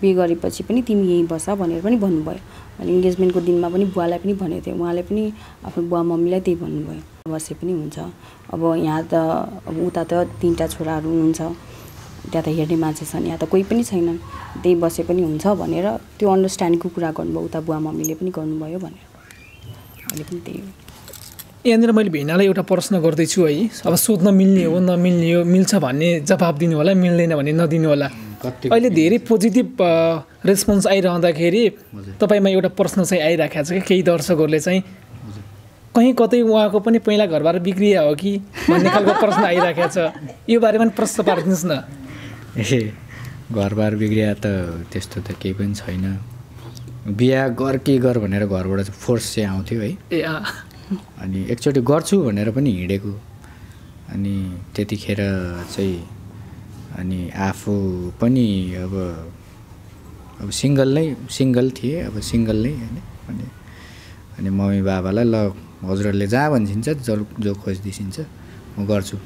बिहे गरेपछि पनि तिमी यही बस भनेर पनि भन्नुभयो अनि एंगेजमेन्टको दिनमा पनि बुवालाई पनि भने थिए उहाँले पनि आफ्नो बुवा मम्मीलाई त्यही भन्नुभयो बसे पनि हुन्छ अब यहाँ त अब उता त तीनटा छोराहरू हुनुहुन्छ त्यहाँ त हेर्ने मान्छे छन् यहाँ त कोही पनि छैनन् त्यही बसे पनि हुन्छ भनेर त्यो अन्डरस्ट्यान्डिङको कुरा गर्नुभयो उता बुवा मम्मीले पनि गर्नुभयो भनेर यहाँ मैं भिनाले एउटा प्रश्न गर्दै छु है अब सोध्न मिल्ने हो नमिल्ने हो मिल्छ भन्ने जवाफ दिनु होला मिल्दैन भने नदिनु होला अहिले धेरै पोजिटिभ रेस्पोन्स आइरहँदाखेरि तपाईमा एउटा प्रश्न चाहिँ आइराखेको छ केही दर्शकहरूले चाहिँ कहीं कतै उहाँको पनि पहिला घरबाट बिग्रिया हो कि भन्ने खालको प्रश्न आइराखेको छ यो बारेमा प्रश्न पार्दिनुस् न ए घरबाट बिग्रिया त त्यस्तो त केही पनि छैन बिहा गर के गर भनेर घरबाट फोर्स चाहिँ आउँथ्यो है अनि एकचोटी गर्छु भनेर पनि हिडेको अनि त्यतिखेर चाहिँ अनि आफू पनि अब अब सिंगल नै सिंगल थिए अब सिंगल नै हैन अनि अनि मम्मी बाबालाई ल हजुरहरूले जा भन्छिन्छ जो खोज्दिसिन्छ म गर्छु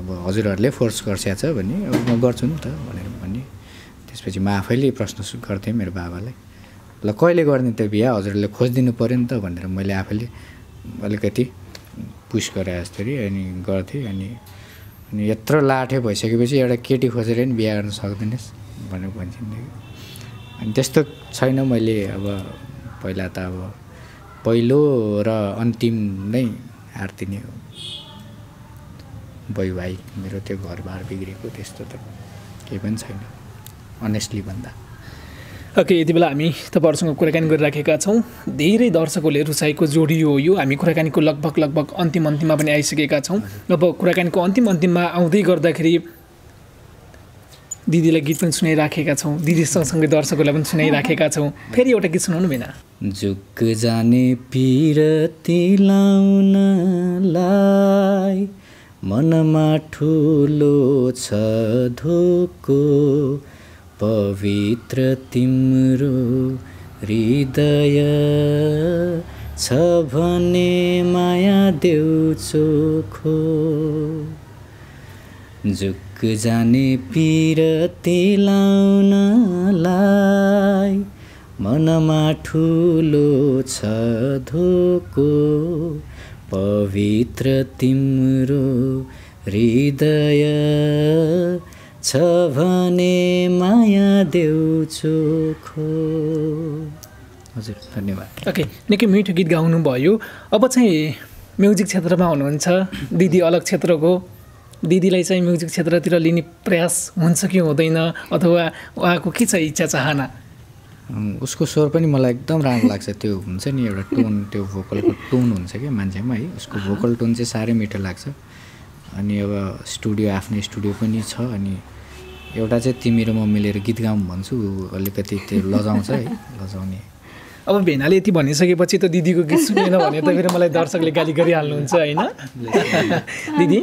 अब हजुरहरूले फोर्स गर्छ्या छ भने अब म गर्छु नि त भनेर भन्ने त्यसपछि म आफैले प्रश्न गर्थे मेरो बाबालाई ल कहिले गर्ने त बिहा हजुरले खोज्दिनु पर्यो नि त भनेर मैले आफैले अलिकति पुश गरे जस्तरी अनि गर्थे अनि अनि यत्रो लाठे भइसकेपछि एउटा केटी खोजेर नि बिहा गर्न सक्दिनस् भनेर भन्छिन्थे अनि त्यस्तो छैन मैले अब पहिला त अब पहिलो र अन्तिम नै आरती नै हो वैवाहिक मेरो त्यो घरबार बिग्रेको त्यस्तो त केही पनि छैन अनेस्टली भन्दा ओके यति बेला हामी तपाईहरुसँग कुराकानी गरिराखेका छौं धेरै दर्शकहरूले रुचाएको जोडी हो यो हामी कुराकानीको लगभग लगभग अन्तिम अन्तिममा पनि आइसकेका छौं अब कुराकानीको अन्तिम अन्तिममा आउँदै गर्दाखेरि दिदीले गीत पनि सुनाइराखेका छौं दिदी सँगसँगै दर्शकहरूलाई पनि सुनाइराखेका छौं फेरि एउटा गीत सुनाउनु भएन झुक जाने पिरती लाउन लाई मनमा ठुलो छ धोको पवित्र तिम्रो हृदय छ भने माया देउ चोखो झुक जाने पिरती लाउन लाई मनमा ठुलो छ धोको पवित्र तिम्रो हृदय छ भने माया देउ चोखो हजुर धन्यवाद ओके निकै मिठो गीत गाउनु भयो अब चाहिँ म्युजिक क्षेत्रमा हुनुहुन्छ दिदी अलग क्षेत्रको दिदीलाई चाहिँ म्युजिक क्षेत्रतिर लिने प्रयास हुन्छ कि हुँदैन अथवा उहाँको के छ इच्छा चाहना उसको स्वर पनि मलाई एकदम राम्रो लाग्छ त्यो हुन्छ नि एउटा टोन त्यो भोकलको टोन हुन्छ के मान्छेमा है उसको भोकल टोन चाहिँ साह्रै मिठो लाग्छ अनि अब स्टुडियो आफ्नै स्टुडियो पनि छ अनि एउटा चाहिँ तिमी र म मिलेर गीत गाउँ भन्छु अलिकति त्यो लजाउँछ है लजाउने अब भेनाले यति भनिसकेपछि त दिदीको गीत सुनेन भने त फेरि मलाई दर्शकले गाली गरिहाल्नुहुन्छ हैन दिदी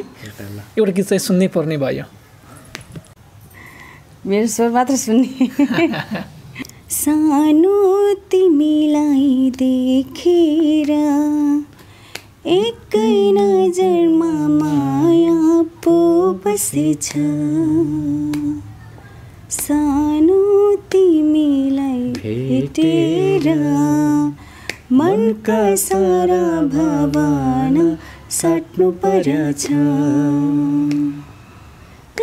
एउटा गीत चाहिँ सुन्नै पर्ने भयो मेरो स्वर मात्र सुन्ने सानो तिमीलाई देखेर एकै नजरमा माया पो बसेछ सानो तिमीलाई भेटेर मनका सारा भावना सट्नु परेछ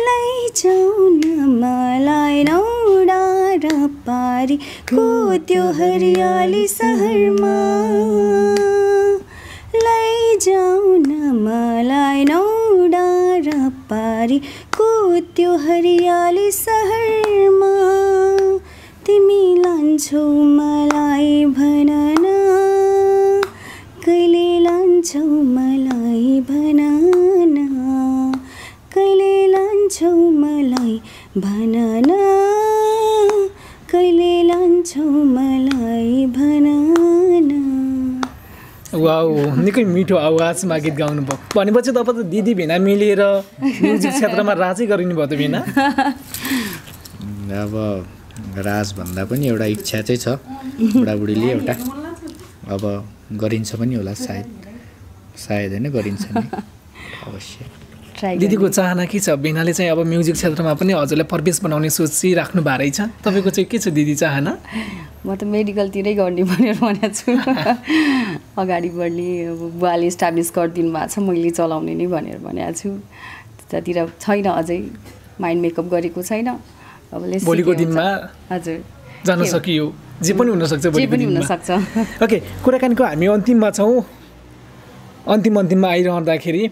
लैजाऊ न मलाई नौडार पारी को त्यो हरियाली सहरमा लैजाऊ न मलाई नौडार पारी को त्यो हरियाली सहरमा तिमी लान्छौ मलाई भन न कहिले लान्छौ मलाई भन न कहिले लान्छौ मलाई भन न कहिले लान्छौ मलाई भन न वाउ निकै मिठो आवाजमा गीत गाउनु भयो भनेपछि तपाईँ त दिदी भेना मिलेर म्युजिक क्षेत्रमा राजै गरिनु भयो त भेना अब राज भन्दा पनि एउटा इच्छा चाहिँ छ बुढाबुढीले एउटा अब गरिन्छ पनि होला सायद सायद हैन गरिन्छ नि अवश्य दिदीको चाहना के छ बिनाले चाहिँ अब म्युजिक क्षेत्रमा पनि अझले परवेश बनाउने सोचि राख्नु भारै छ तपाईको चाहिँ के छ दिदी चाहना म त मेडिकल तिरै गर्ने भनेर भनेको छु अगाडि बढ्ने अब बुवाले इस्टाब्लिश गर्दिनु भएको छ मैले चलाउने नि भनेर भनेको छु त्यतिर छैन अझै माइन्ड मेकअप गरेको छैन अब लेस भोलिको दिनमा हजुर जान सकियो जे पनि हुन सक्छ भोलिको दिनमा जे पनि हुन सक्छ ओके कुराकानीको हामी अन्तिममा छौ अन्तिम अन्तिममा आइरहँदाखेरि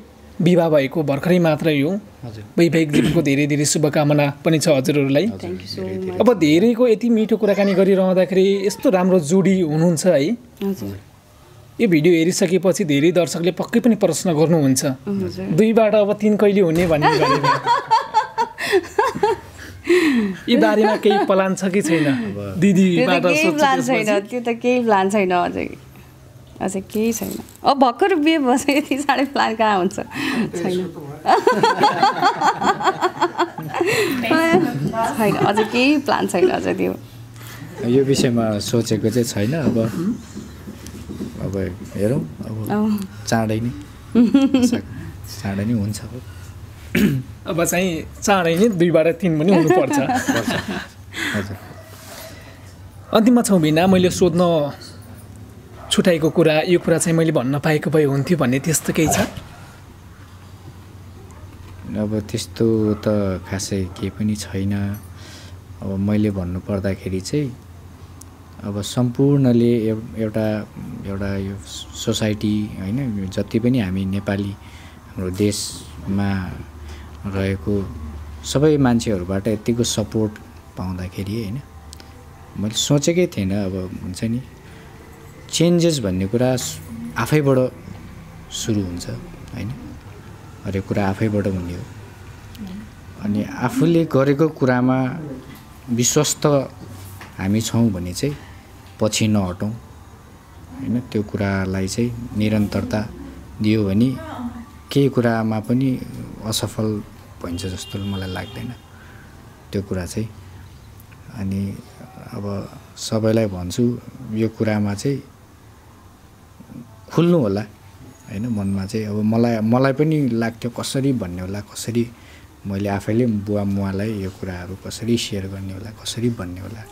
विवाह भएको भर्खरै मात्रै हो हजुर वैवाहिक जीवनको धेरै धेरै शुभकामना पनि छ हजुरहरुलाई थ्यांक यू सो मच अब धेरैको यति मिठो कुराकानी गरिरहँदाखेरि यस्तो राम्रो जोडी हुनुहुन्छ है हजुर यो भिडियो हेरिसकेपछि धेरै दर्शकले पक्कै पनि प्रश्न गर्नुहुन्छ दुई बाट अब तीन कहिले हुने भन्ने गरेको यो बारेमा केही प्लान छ कि छैन दिदीबाट सोच्नु त्यो त केही प्लान छैन अझै अझै केही छैन अब भक्कर बिहे बसे यति साडे प्लान कहाँ हुन्छ छैन छैन अझै केही प्लान छैन अझै त्यो यो विषयमा सोचेको चाहिँ छैन अब अब हेरौं अब चाँडै नै चाँडै नै हुन्छ अब चाहिँ चाँडै नै दुई बाट तीन पनि हुनु पर्छ हजुर अन्तिममा छौ बिना मैले सोध्न छुटाएको कुरा यो कुरा चाहिँ मैले भन्न पाएको भए हुन्थ्यो भन्ने त्यस्तो के छ अब त्यस्तो त खासै के पनि छैन अब मैले भन्नु पर्दाखेरि चाहिँ अब सम्पूर्णले एउटा एउटा यो सोसाइटी हैन जति पनि हामी नेपाली हाम्रो देशमा रहेको सबै मान्छेहरुबाट यतिको सपोर्ट पाउँदाखेरि हैन मैले सोचेकै थिएन अब हुन्छ नि चेन्जेस भन्ने कुरा आफैबाट सुरु हुन्छ हैन हरेक कुरा आफैबाट हुने हो अनि आफूले गरेको कुरामा विश्वस्त हामी छौं भने चाहिँ पछि नहटौं हैन त्यो कुरालाई चाहिँ निरन्तरता दियो भने केही कुरामा पनि असफल भइन्छ जस्तो मलाई लाग्दैन त्यो कुरा चाहिँ अनि अब सबैलाई भन्छु यो कुरामा चाहिँ खुल्नु होला हैन मनमा चाहिँ अब मलाई मलाई पनि लाग्थ्यो कसरी भन्ने होला कसरी मैले आफैले बुवा मुवालाई यो कुराहरु कसरी शेयर गर्ने होला कसरी भन्ने होला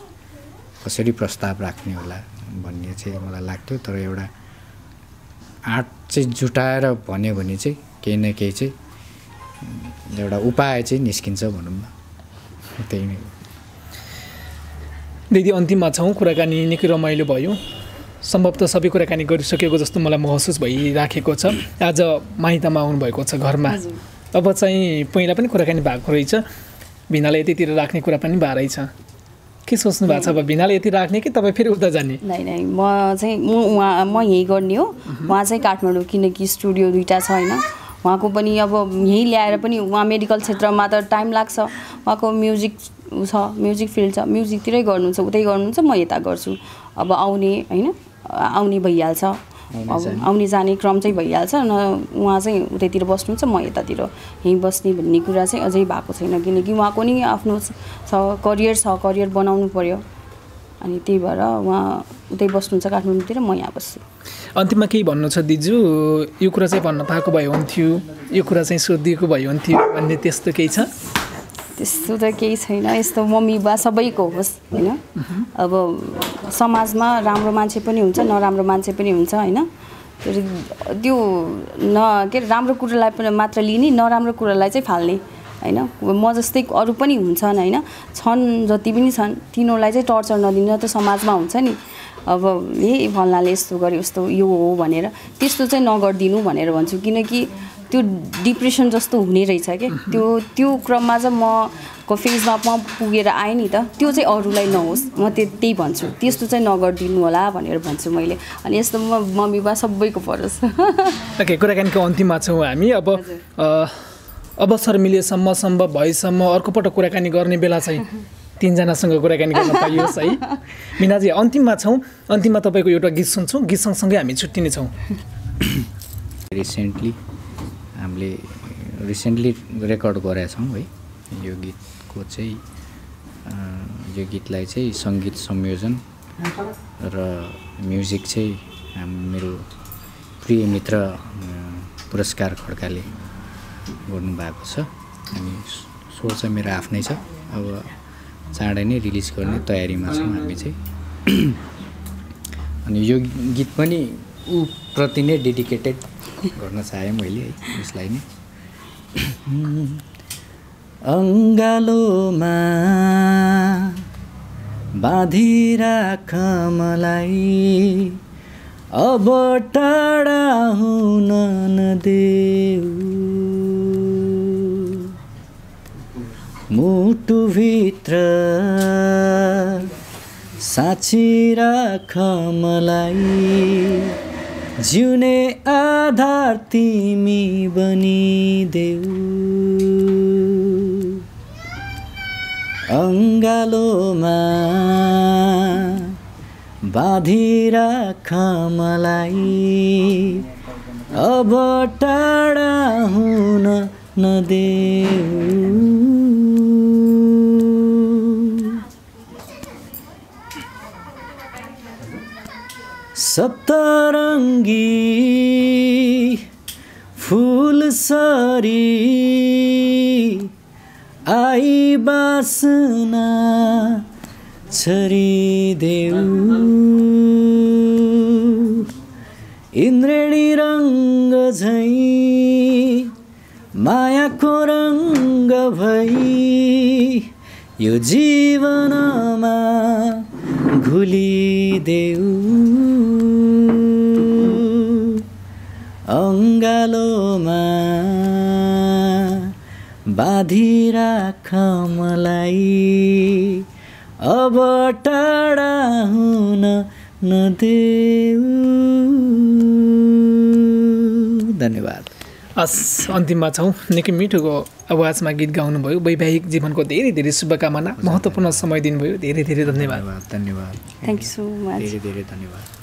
कसरी प्रस्ताव राख्ने होला भन्ने चाहिँ मलाई लाग्थ्यो तर एउटा आर्ट चाहिँ जुटाएर भन्यो भने चाहिँ केही न केही चाहिँ एउटा उपाय चाहिँ निस्किन्छ भनौं न त्यही नै दिदी अन्तिममा छौ कुराकानी निकै रमाइलो भयो सम्भवतः सबै कुराकानी गरिसकेको जस्तो मलाई महसुस भइराखेको छ आज माइतमा आउनु भएको छ घरमा अब चाहिँ पहिला पनि कुराकानी भएको रहेछ बिनाले यतितिर राख्ने कुरा पनि भारै छ के सोच्नु भएको छ अब बिनाले यति राख्ने कि तपाई फेरि उता जाने नाइ नाइ म चाहिँ म उहाँ म यही गर्ने हो उहाँ चाहिँ काठमाडौँ किनकि स्टुडियो दुईटा छ हैन उहाँको पनि अब यही ल्याएर पनि उहाँ मेडिकल क्षेत्रमा त टाइम लाग्छ उहाँको म्युजिक छ म्युजिक फिल्ड छ म्युजिक तिरै गर्नुहुन्छ उतै गर्नुहुन्छ म यता गर्छु अब आउने हैन आउने भइहाल्छ आउने जाने क्रम चाहिँ भइहाल्छ न उहाँ चाहिँ उतैतिर बस्नुहुन्छ म यतातिर यही बस्ने भन्ने कुरा चाहिँ अझै भएको छैन किनकि उहाँको नि आफ्नो छ करियर छ करियर बनाउनु पर्यो अनि त्यही भएर उहाँ उतै बस्नुहुन्छ काठमाडौँतिर म यहाँ बस्छु अन्तिममा के भन्नु छ दिजु यो कुरा चाहिँ भन्न पाएको भए हुन्थ्यो यो कुरा चाहिँ सोधिएको भए हुन्थ्यो भन्ने त्यस्तो के छ त्यस्तो त केही छैन यस्तो मम्मी बा सबैको होस् हैन अब समाजमा राम्रो मान्छे पनि हुन्छ नराम्रो मान्छे पनि हुन्छ हैन त्यो न के राम्रो कुरालाई पनि मात्र लिने नराम्रो कुरालाई चाहिँ फाल्ने हैन म जस्तै अरु पनि हुन्छन् हैन छन् जति पनि छन् तिनीहरुलाई चाहिँ टर्चर नदिन त समाजमा हुन्छ नि अब ए फल्नाले यस्तो गर्यो यस्तो यो हो भनेर त्यस्तो चाहिँ नगर्दिनु भनेर भन्छु किनकि त्यो डिप्रेसन जस्तो हुने रहेछ के त्यो त्यो क्रममा चाहिँ म को फेजमा म पुगेर आए नि त त्यो चाहिँ अरूलाई नहोस् म त्यही भन्छु त्यस्तो चाहिँ नगर्दिनु होला भनेर भन्छु मैले अनि यस्तो म मम्मी बा सबैको परोस् ओके कुराकानीको अन्तिममा छौं हामी अब अवसर मिलेसम्म सम्भव भएसम्म अर्को पटक कुराकानी गर्ने बेला चाहिँ तीन जनासँग कुराकानी गर्न पाइयोस् है मिनाजी अन्तिममा छौं अन्तिममा तपाईको एउटा गीत सुन्छौं गीत सँगसँगै हामी छुट्टिने छौं रिसेन्टली हामीले रिसेन्टली रेकर्ड गरेका छौं है यो गीतको चाहिँ यो गीतलाई चाहिँ संगीत संयोजन र म्युजिक चाहिँ मेरो प्रिय मित्र पुरस्कार खड्काले गर्नु भएको छ अनि सोच मेरो आफ्नै छ अब चाँडै नै रिलिज गर्ने तयारीमा छौं हामी चाहिँ अनि यो गीत पनि उ प्रति नै डेडिकेटेड गर्न चाहे मैले है यसलाई नि अंगालोमा बाँधिराख मलाई अब टाढा हुन नदेऊ मुटु भित्र साँची राख मलाई जिउने आधार तिमी बनिदेऊ अंगालोमा बाँधिराख मलाई अब टाढा हुन नदेऊ सप्तरंगी फूल सरी आई बासना छरी देऊ इंद्रेणी रंग झई माया को रंग भई यो जीवनमा घुली देऊ अंगालोमा बाँधिराख मलाई अब टाढा हुन नदेऊ धन्यवाद अस अन्तिममा छौं निकै मिठोको आवाजमा गीत गाउनुभयो वैवाहिक जीवनको धेरै धेरै शुभकामना महत्त्वपूर्ण समय दिनुभयो धेरै धेरै धन्यवाद धन्यवाद थ्यांक यू सो मच धेरै धेरै धन्यवाद